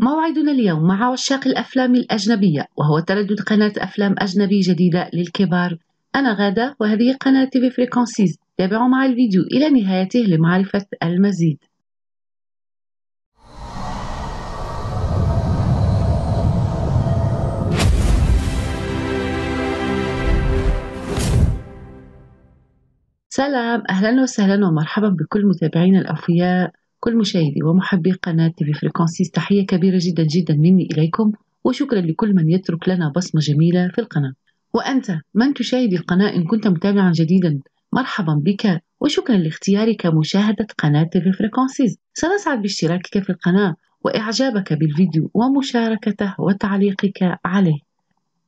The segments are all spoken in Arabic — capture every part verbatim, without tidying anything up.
موعدنا اليوم مع عشاق الأفلام الأجنبية وهو تردد قناة أفلام أجنبي جديدة للكبار. أنا غادة وهذه قناة تي في Frequencies. تابعوا مع الفيديو إلى نهايته لمعرفة المزيد. سلام، أهلا وسهلا ومرحبا بكل متابعينا الأوفياء، كل مشاهدي ومحبي قناة تي في Frequencies. تحية كبيرة جدا جدا مني إليكم، وشكرا لكل من يترك لنا بصمة جميلة في القناة. وأنت من تشاهد القناة إن كنت متابعا جديدا، مرحبا بك وشكرا لاختيارك مشاهدة قناة تي في Frequencies. سنسعد باشتراكك في القناة وإعجابك بالفيديو ومشاركته وتعليقك عليه.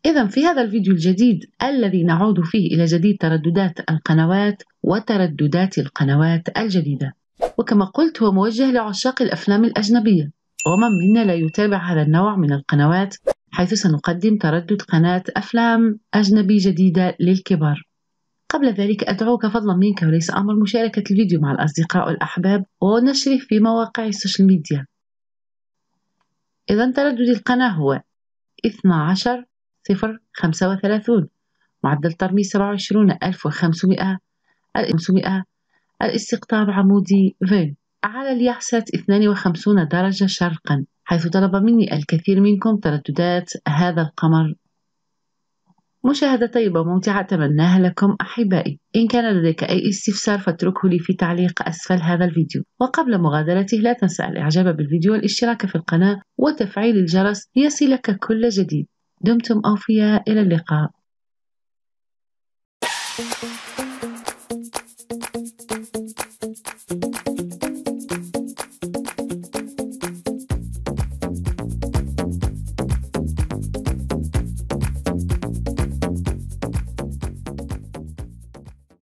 إذا في هذا الفيديو الجديد الذي نعود فيه إلى جديد ترددات القنوات وترددات القنوات الجديدة، وكما قلت هو موجه لعشاق الأفلام الأجنبية ومن منا لا يتابع هذا النوع من القنوات، حيث سنقدم تردد قناة أفلام أجنبي جديدة للكبار. قبل ذلك أدعوك فضلا منك وليس أمر مشاركة الفيديو مع الأصدقاء والأحباب ونشره في مواقع السوشيال ميديا. إذا تردد القناة هو اثني عشر صفر خمسة وثلاثين، معدل ترميز سبعة وعشرين ألف وخمسمائة، الخمسمائة الاستقطاب عمودي فين على اليحسات اثنين وخمسين درجة شرقا، حيث طلب مني الكثير منكم ترددات هذا القمر. مشاهدة طيبة وممتعة أتمناها لكم أحبائي. إن كان لديك أي استفسار فاتركه لي في تعليق أسفل هذا الفيديو، وقبل مغادرته لا تنسى الإعجاب بالفيديو والاشتراك في القناة وتفعيل الجرس ليصلك كل جديد. دمتم أوفياء، إلى اللقاء.